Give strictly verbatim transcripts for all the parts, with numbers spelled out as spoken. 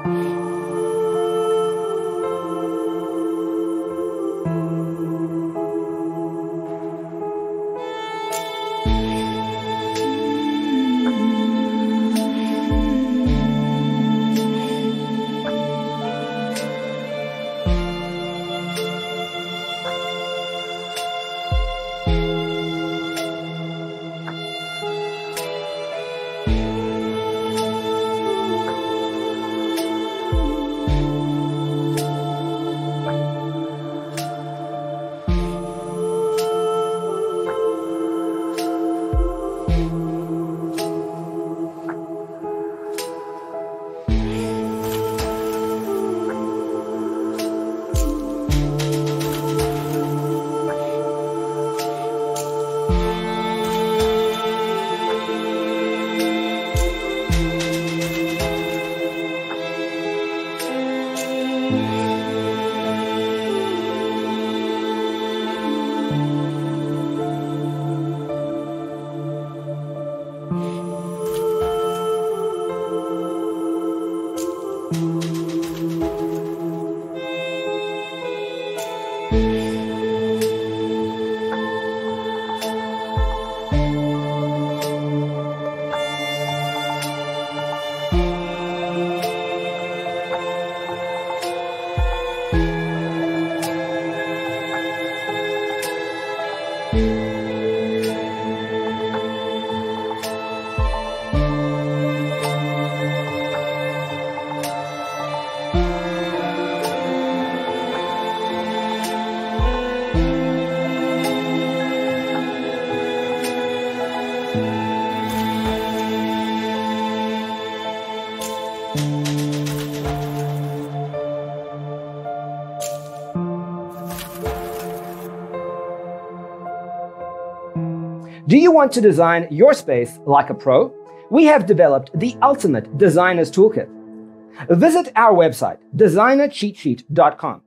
Thank you. Do you want to design your space like a pro? We have developed the ultimate designer's toolkit. Visit our website, designer cheat sheet dot com.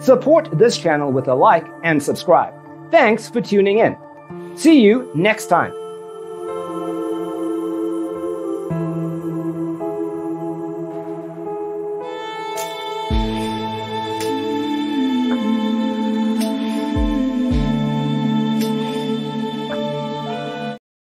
Support this channel with a like and subscribe. Thanks for tuning in. See you next time.